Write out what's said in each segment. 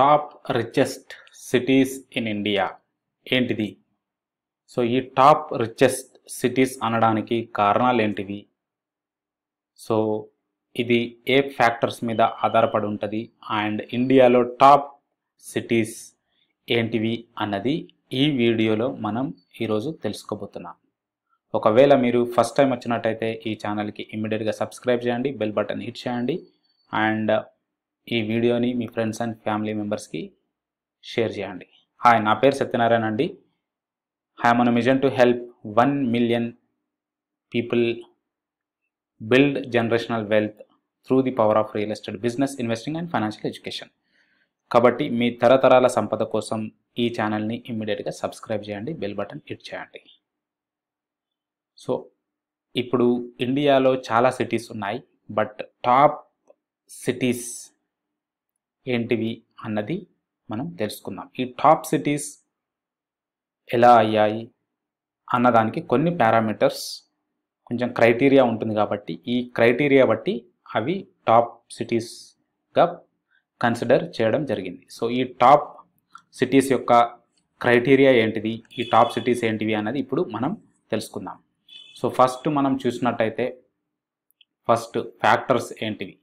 Top richest cities in India ఏంటిది? So ఈ top richest cities అనడానికి కారణాలు ఏంటివి? సో ఇది ఏ ఫ్యాక్టర్స్ మీద ఆధారపడి ఉంటుంది అండ్ ఇండియాలో టాప్ సిటీస్ ఏంటివి అన్నది ఈ వీడియోలో మనం ఈరోజు తెలుసుకోబోతున్నాం. ఒకవేళ మీరు ఫస్ట్ టైం వచ్చినట్టయితే ఈ ఛానల్కి ఇమ్మీడియట్గా సబ్స్క్రైబ్ చేయండి, బెల్ బటన్ హిట్ చేయండి అండ్ ఈ వీడియోని మీ ఫ్రెండ్స్ అండ్ ఫ్యామిలీ మెంబర్స్కి షేర్ చేయండి. హాయ్, నా పేరు సత్యనారాయణ అండి. I'm on a mission to help 1 million people build generational wealth through the power of real estate business, investing and financial education. కాబట్టి మీ తరతరాల సంపద కోసం ఈ ఛానల్ని ఇమ్మీడియట్గా సబ్స్క్రైబ్ చేయండి, బెల్ బటన్ హిట్ చేయండి. సో ఇప్పుడు ఇండియాలో చాలా సిటీస్ ఉన్నాయి, బట్ టాప్ సిటీస్ ఏంటివి అన్నది మనం తెలుసుకుందాం. ఈ టాప్ సిటీస్ ఎలా అయ్యాయి అన్నదానికి కొన్ని పారామీటర్స్, కొంచెం క్రైటీరియా ఉంటుంది కాబట్టి ఈ క్రైటీరియా బట్టి అవి టాప్ సిటీస్గా కన్సిడర్ చేయడం జరిగింది. సో ఈ టాప్ సిటీస్ యొక్క క్రైటీరియా ఏంటిది, ఈ టాప్ సిటీస్ ఏంటివి అన్నది ఇప్పుడు మనం తెలుసుకుందాం. సో ఫస్ట్ మనం చూసినట్టయితే ఫస్ట్ ఫ్యాక్టర్స్ ఏంటివి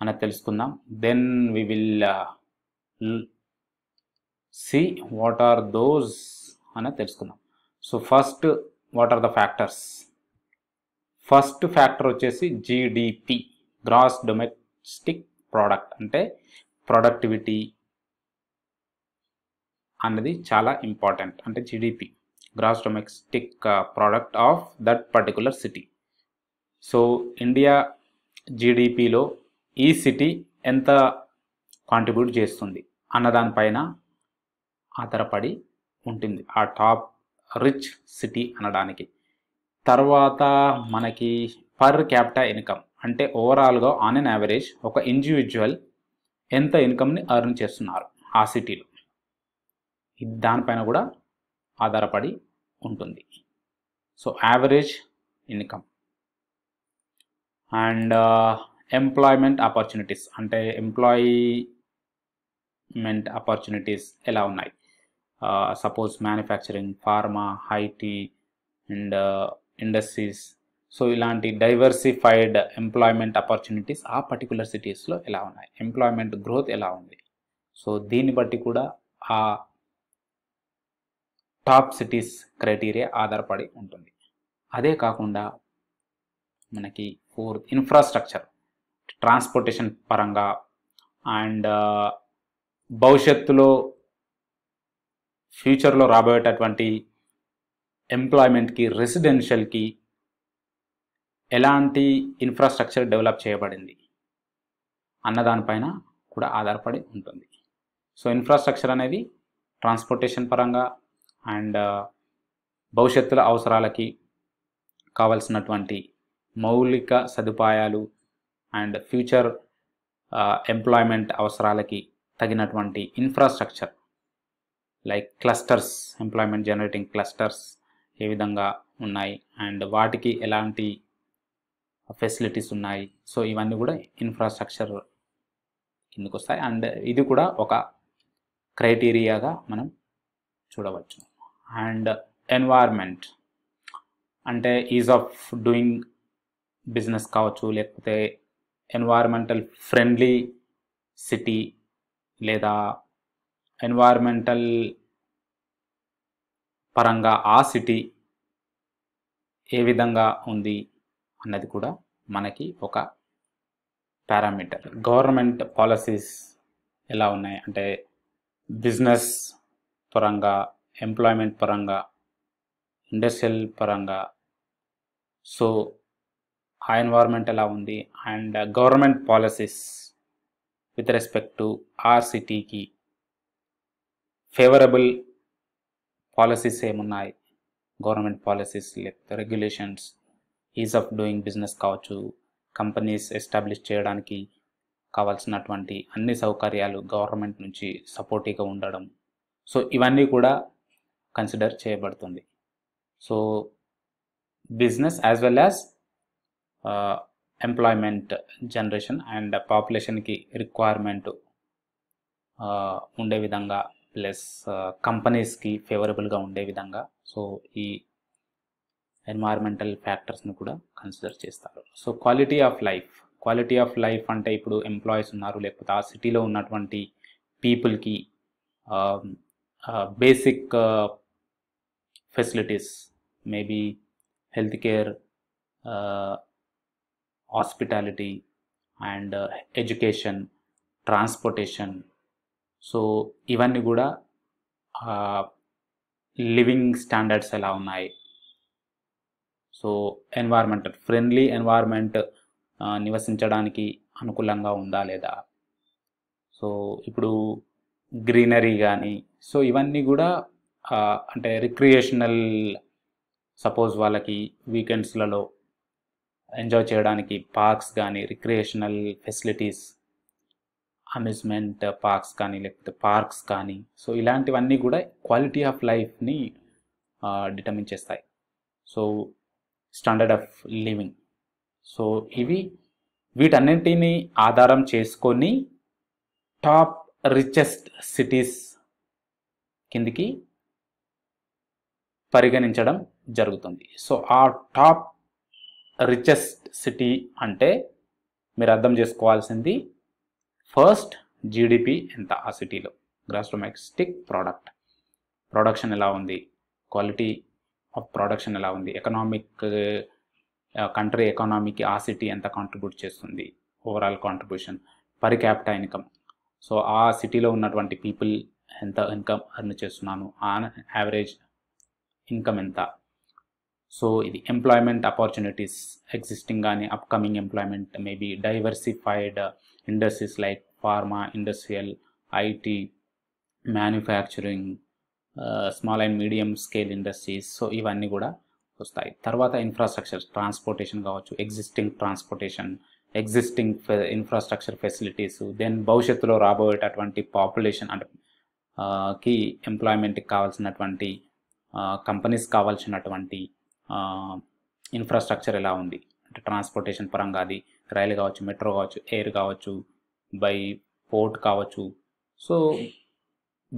అన్నది తెలుసుకుందాం. Then we will see what are those అన్నది తెలుసుకుందాం. So first what are the factors? First factor వచ్చేసి జీడిపి, గ్రాస్ డొమెస్టిక్ ప్రోడక్ట్. అంటే ప్రొడక్టివిటీ అన్నది చాలా ఇంపార్టెంట్. అంటే GDP, gross domestic product of that particular city. So India జీడిపిలో ఈ city ఎంత కాంట్రిబ్యూట్ చేస్తుంది అన్నదానిపైన ఆధారపడి ఉంటుంది ఆ టాప్ రిచ్ సిటీ అనడానికి. తర్వాత మనకి పర్ క్యాపిటా ఇన్కమ్, అంటే ఓవరాల్గా ఆన్ అన్ యావరేజ్ ఒక ఇండివిజువల్ ఎంత ఇన్కమ్ని ఎర్న్ చేస్తున్నారు ఆ సిటీలో, దానిపైన కూడా ఆధారపడి ఉంటుంది. So average income and employment opportunities, అంటే ఎంప్లాయ్మెంట్ ఆపర్చునిటీస్ ఎలా ఉన్నాయి. Suppose manufacturing, pharma, IT and industries. So ఇలాంటి డైవర్సిఫైడ్ ఎంప్లాయ్మెంట్ ఆపర్చునిటీస్ ఆ పర్టికులర్ సిటీస్లో ఎలా ఉన్నాయి, ఎంప్లాయ్మెంట్ గ్రోత్ ఎలా ఉంది. సో దీన్ని బట్టి కూడా ఆ టాప్ సిటీస్ క్రైటీరియా ఆధారపడి ఉంటుంది. అదే కాకుండా మనకి ఫోర్త్ ఇన్ఫ్రాస్ట్రక్చర్, ట్రాన్స్పోర్టేషన్ పరంగా అండ్ భవిష్యత్తులో ఫ్యూచర్లో రాబోయేటటువంటి ఎంప్లాయ్మెంట్కి, రెసిడెన్షియల్కి ఎలాంటి ఇన్ఫ్రాస్ట్రక్చర్ డెవలప్ చేయబడింది అన్నదానిపైన కూడా ఆధారపడి ఉంటుంది. సో ఇన్ఫ్రాస్ట్రక్చర్ అనేది ట్రాన్స్పోర్టేషన్ పరంగా అండ్ భవిష్యత్తుల అవసరాలకి కావలసినటువంటి మౌలిక సదుపాయాలు అండ్ ఫ్యూచర్ ఎంప్లాయ్మెంట్ అవసరాలకి తగినటువంటి infrastructure like clusters, employment generating clusters ఏ విధంగా ఉన్నాయి అండ్ వాటికి ఎలాంటి ఫెసిలిటీస్ ఉన్నాయి. సో ఇవన్నీ కూడా ఇన్ఫ్రాస్ట్రక్చర్ కిందకు వస్తాయి అండ్ ఇది కూడా ఒక క్రైటీరియాగా మనం చూడవచ్చు. అండ్ ఎన్వైర్న్మెంట్, అంటే ఈజ్ ఆఫ్ డూయింగ్ బిజినెస్ కావచ్చు, లేకపోతే ఎన్వైర్న్మెంటల్ ఫ్రెండ్లీ సిటీ లేదా ఎన్వైర్న్మెంటల్ పరంగా ఆ సిటీ ఏ విధంగా ఉంది అన్నది కూడా మనకి ఒక పారామీటర్. గవర్నమెంట్ పాలసీస్ ఎలా ఉన్నాయి, అంటే బిజినెస్ పరంగా, ఎంప్లాయ్మెంట్ పరంగా, ఇండస్ట్రియల్ పరంగా. సో ఆ ఎన్వైర్న్మెంట్ ఎలా ఉంది and government policies with respect to ఆ సిటీకి ఫేవరబుల్ పాలసీస్ ఏమున్నాయి, గవర్నమెంట్ పాలసీస్ లేకపోతే regulations. Ease of doing business కావచ్చు, కంపెనీస్ ఎస్టాబ్లిష్ చేయడానికి కావాల్సినటువంటి అన్ని సౌకర్యాలు గవర్నమెంట్ నుంచి సపోర్టివ్గా ఉండడం. సో ఇవన్నీ కూడా కన్సిడర్ చేయబడుతుంది. So business as well as employment generation and పాపులేషన్కి రిక్వైర్మెంట్ ఉండే విధంగా ప్లస్ కంపెనీస్కి ఫేవరబుల్గా ఉండే విధంగా సో ఈ ఎన్వైర్మెంటల్ ఫ్యాక్టర్స్ని కూడా కన్సిడర్ చేస్తారు. సో క్వాలిటీ ఆఫ్ లైఫ్ అంటే ఇప్పుడు ఎంప్లాయీస్ ఉన్నారు, లేకపోతే ఆ సిటీలో ఉన్నటువంటి పీపుల్కి basic facilities, maybe health care, hospitality and education, transportation, so ఇవన్నీ కూడా లివింగ్ స్టాండర్డ్స్ ఎలా ఉన్నాయి, సో ఎన్వైర్న్మెంట్ ఫ్రెండ్లీ ఎన్వైర్న్మెంట్ నివసించడానికి అనుకూలంగా ఉందా లేదా, సో ఇప్పుడు గ్రీనరీ కానీ, సో ఇవన్నీ కూడా అంటే రిక్రియేషనల్ సపోజ్ వాళ్ళకి వీకెండ్స్లలో ఎంజాయ్ చేయడానికి పార్క్స్ కానీ, రిక్రియేషనల్ ఫెసిలిటీస్, అమ్యూజ్మెంట్ పార్క్స్ కానీ, లేకపోతే పార్క్స్ కానీ, సో ఇలాంటివన్నీ కూడా క్వాలిటీ ఆఫ్ లైఫ్ని డిటర్మిన్ చేస్తాయి. So standard of living, so ఇవి వీటన్నింటినీ ఆధారం చేసుకొని టాప్ రిచెస్ట్ సిటీస్ కిందికి పరిగణించడం జరుగుతుంది. సో ఆ టాప్ రిచెస్ట్ సిటీ అంటే మీరు అర్థం చేసుకోవాల్సింది ఫస్ట్ జీడిపి ఎంత, ఆ సిటీలో గ్రాస్ డొమెస్టిక్ ప్రోడక్ట్, ప్రొడక్షన్ ఎలా ఉంది, క్వాలిటీ ఆఫ్ ప్రొడక్షన్ ఎలా ఉంది, ఎకనామిక్ కంట్రీ ఎకానమీకి ఆ సిటీ ఎంత కాంట్రిబ్యూట్ చేస్తుంది, overall contribution, per capita income, so ఆ సిటీలో ఉన్నటువంటి పీపుల్ ఎంత ఇన్కమ్ ఎర్న్ చేస్తున్నాను, ఆన్ యావరేజ్ ఇన్కమ్ ఎంత, సో ఇది ఎంప్లాయ్మెంట్ ఆపర్చునిటీస్ ఎగ్జిస్టింగ్ కానీ upcoming employment, maybe diversified industries like pharma, industrial, IT, manufacturing, small and medium scale industries, so ఇవన్నీ కూడా వస్తాయి. తర్వాత ఇన్ఫ్రాస్ట్రక్చర్, ట్రాన్స్పోర్టేషన్ కావచ్చు, existing transportation, existing infrastructure facilities, then భవిష్యత్తులో రాబోయేటటువంటి పాపులేషన్ అంటే కి ఎంప్లాయ్మెంట్కి కావాల్సినటువంటి కంపెనీస్ కావాల్సినటువంటి ఇన్ఫ్రాస్ట్రక్చర్ ఎలా ఉంది అంటే ట్రాన్స్పోర్టేషన్ పరంగా అది రైలు కావచ్చు, మెట్రో కావచ్చు, ఎయిర్ కావచ్చు, బై పోర్ట్ కావచ్చు, సో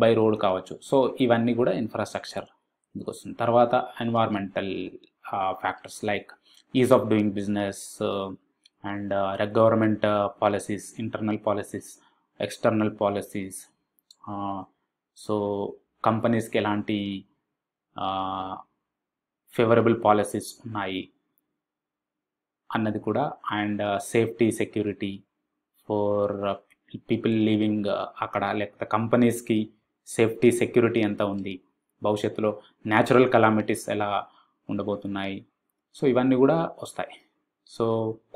బై రోడ్ కావచ్చు, సో ఇవన్నీ కూడా ఇన్ఫ్రాస్ట్రక్చర్ ఇందుకు వస్తుంది. తర్వాత environmental factors like ease of doing business and government policies, internal policies, external policies, so కంపెనీస్కి ఎలాంటి ఫేవరబుల్ పాలసీస్ ఉన్నాయి అన్నది కూడా, and safety, security for people living అక్కడ, లేకపోతే కంపెనీస్కి సేఫ్టీ సెక్యూరిటీ ఎంత ఉంది, భవిష్యత్తులో న్యాచురల్ కలామిటీస్ ఎలా ఉండబోతున్నాయి, సో ఇవన్నీ కూడా వస్తాయి. సో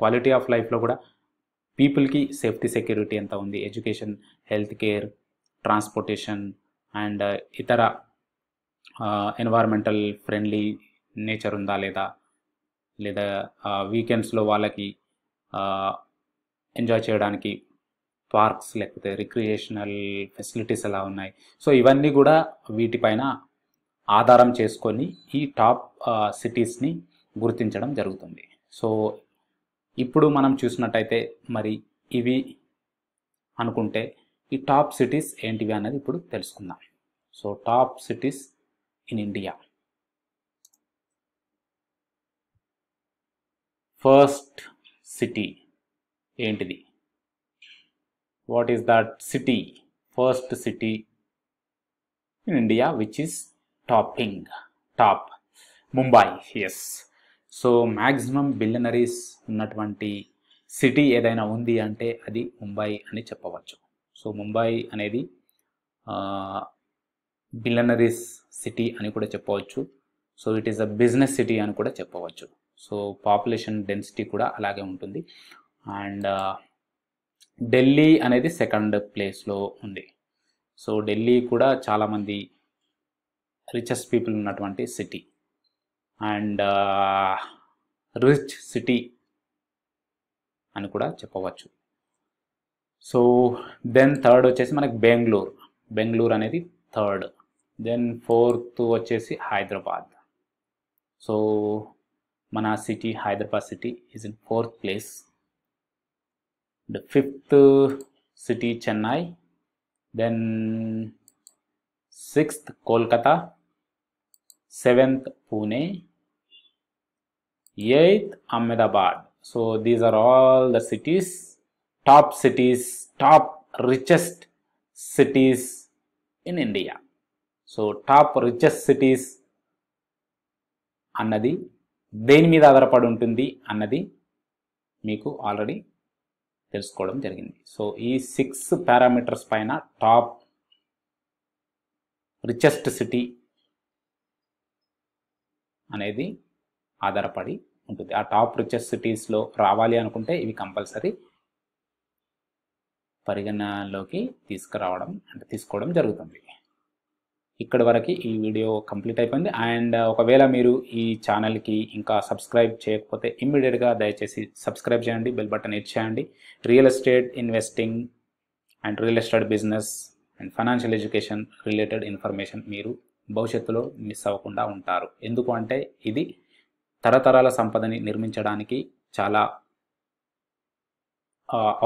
క్వాలిటీ ఆఫ్ లైఫ్లో కూడా పీపుల్కి సేఫ్టీ సెక్యూరిటీ ఎంత ఉంది, education, health care, transportation and ఇతర ఎన్వైర్న్మెంటల్ ఫ్రెండ్లీ నేచర్ ఉందా లేదా, లేదా వీకెండ్స్లో వాళ్ళకి ఎంజాయ్ చేయడానికి పార్క్స్ లేకపోతే రిక్రియేషనల్ ఫెసిలిటీస్ ఎలా ఉన్నాయి, సో ఇవన్నీ కూడా వీటిపైన ఆధారం చేసుకొని ఈ టాప్ సిటీస్ని గుర్తించడం జరుగుతుంది. సో ఇప్పుడు మనం చూసినట్టయితే మరి ఇవి అనుకుంటే ఈ టాప్ సిటీస్ ఏంటివి అనేది ఇప్పుడు తెలుసుకుందాం. So top cities in India. First city ఏంటిది? What is that city? First city in India which is topping, top Mumbai. Yes. So maximum billionaires ఉన్నటువంటి సిటీ ఏదైనా ఉంది అంటే అది ముంబై అని చెప్పవచ్చు. సో ముంబై అనేది బిలియనరీస్ సిటీ అని కూడా చెప్పవచ్చు. So it is a business city అని కూడా చెప్పవచ్చు. సో పాపులేషన్ డెన్సిటీ కూడా అలాగే ఉంటుంది. అండ్ ఢిల్లీ అనేది సెకండ్ ప్లేస్లో ఉంది. సో ఢిల్లీ కూడా చాలామంది రిచెస్ట్ పీపుల్ ఉన్నటువంటి సిటీ అండ్ రిచ్ సిటీ అని కూడా చెప్పవచ్చు. సో దెన్ థర్డ్ వచ్చేసి మనకి బెంగళూరు అనేది థర్డ్. దెన్ ఫోర్త్ వచ్చేసి హైదరాబాద్. సో మన city Hyderabad city is in fourth place. The fifth city Chennai, Then 6th Kolkata, 7th Pune, 8th Ahmedabad. So these are all the cities, top richest cities in India. So top richest cities annadi దేని మీద ఆధారపడి ఉంటుంది అన్నది మీకు already తెలుసుకోవడం జరిగింది. So ఈ 6 parameters పైన టాప్ రిచెస్ట్ సిటీ అనేది ఆధారపడి ఉంటుంది. ఆ టాప్ రిచెస్ట్ సిటీస్లో రావాలి అనుకుంటే ఇవి కంపల్సరీ పరిగణనలోకి తీసుకోవడం జరుగుతుంది. ఇక్కడి వరకు ఈ వీడియో కంప్లీట్ అయిపోయింది. అండ్ ఒకవేళ మీరు ఈ ఛానల్కి ఇంకా సబ్స్క్రైబ్ చేయకపోతే ఇమ్మీడియట్గా దయచేసి సబ్స్క్రైబ్ చేయండి, బెల్ బటన్ హిట్ చేయండి. Real estate investing and real estate business and financial education related information మీరు భవిష్యత్తులో మిస్ అవ్వకుండా ఉంటారు. ఎందుకు అంటే ఇది తరతరాల సంపదని నిర్మించడానికి చాలా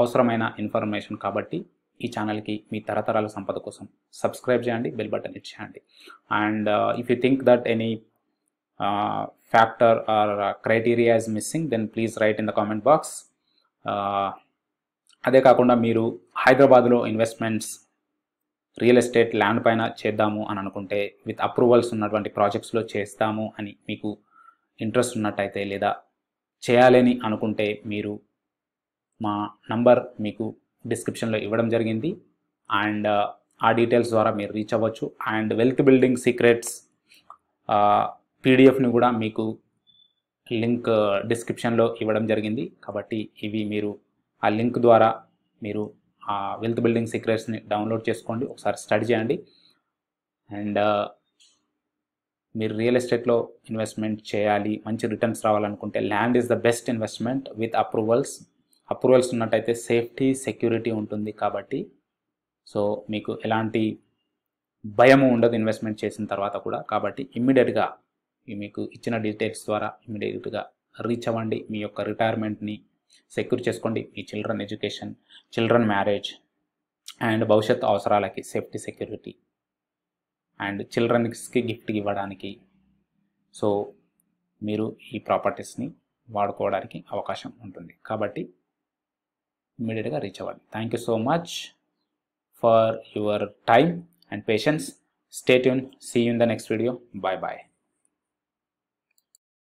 అవసరమైన ఇన్ఫర్మేషన్. కాబట్టి ఈ ఛానల్కి మీ తరతరాల సంపద కోసం సబ్స్క్రైబ్ చేయండి, బెల్ బటన్ హిట్ చేయండి. And if you think that any factor or criteria is missing, then please write in the comment box. అదే కాకుండా మీరు హైదరాబాద్లో ఇన్వెస్ట్మెంట్స్ రియల్ ఎస్టేట్ ల్యాండ్ పైన చేద్దాము అని అనుకుంటే, విత్ అప్రూవల్స్ ఉన్నటువంటి ప్రాజెక్ట్స్లో చేస్తాము అని మీకు ఇంట్రెస్ట్ ఉన్నట్టయితే, లేదా చేయాలని అనుకుంటే, మీరు మా నంబర్ మీకు డిస్క్రిప్షన్లో ఇవ్వడం జరిగింది. అండ్ ఆ డీటెయిల్స్ ద్వారా మీరు రీచ్ అవ్వచ్చు. అండ్ వెల్త్ బిల్డింగ్ సీక్రెట్స్ పీడిఎఫ్ని కూడా మీకు లింక్ డిస్క్రిప్షన్లో ఇవ్వడం జరిగింది. కాబట్టి ఇవి మీరు ఆ లింక్ ద్వారా మీరు ఆ వెల్త్ బిల్డింగ్ సీక్రెట్స్ని డౌన్లోడ్ చేసుకోండి, ఒకసారి స్టడీ చేయండి. అండ్ మీరు రియల్ ఎస్టేట్లో ఇన్వెస్ట్మెంట్ చేయాలి, మంచి రిటర్న్స్ రావాలనుకుంటే land is the best investment with approvals ఉన్నట్టయితే సేఫ్టీ సెక్యూరిటీ ఉంటుంది. కాబట్టి సో మీకు ఎలాంటి భయము ఉండదు ఇన్వెస్ట్మెంట్ చేసిన తర్వాత కూడా. కాబట్టి ఇమ్మీడియట్గా మీకు ఇచ్చిన డీటెయిల్స్ ద్వారా ఇమ్మీడియట్గా రీచ్ అవ్వండి, మీ యొక్క రిటైర్మెంట్ని సెక్యూర్ చేసుకోండి, మీ children education, children marriage and భవిష్యత్తు అవసరాలకి సేఫ్టీ సెక్యూరిటీ అండ్ చిల్డ్రన్స్కి గిఫ్ట్ ఇవ్వడానికి సో మీరు ఈ ప్రాపర్టీస్ని వాడుకోవడానికి అవకాశం ఉంటుంది. కాబట్టి immediately reach out. Thank you so much for your time and patience. Stay tuned. See you in the next video. Bye bye.